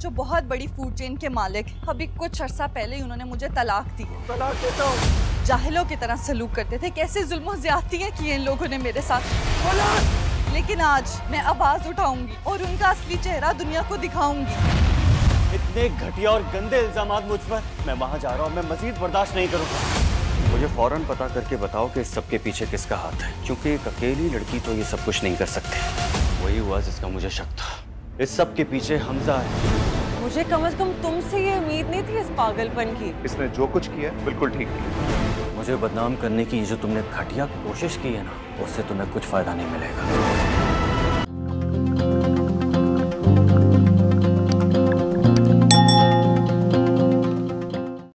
जो बहुत बड़ी फूड चेन के मालिक, अभी कुछ अर्सा पहले ही उन्होंने मुझे तलाक दी। तलाक देता हूँ। जाहिलों की तरह सलूक करते थे, कैसे जुल्म ज्यादतियाँ की इन लोगों ने मेरे साथ। लेकिन आज मैं आवाज उठाऊंगी और उनका असली चेहरा दुनिया को दिखाऊंगी। इतने घटिया और गंदे इल्जाम मुझ पर, मैं वहाँ जा रहा हूँ, मैं मजीद बर्दाश्त नहीं करूँगा। मुझे फौरन पता करके बताओ कि इस सबके पीछे किसका हाथ है, क्योंकि एक अकेली लड़की तो ये सब कुछ नहीं कर सकती। वही हुआ जिसका मुझे शक था, इस सब के पीछे हमजा है। मुझे कम अज कम तुमसे ये उम्मीद नहीं थी इस पागलपन की। इसने जो कुछ किया बिल्कुल ठीक किया। मुझे बदनाम करने की जो तुमने घटिया कोशिश की है ना, उससे तुम्हें कुछ फायदा नहीं मिलेगा।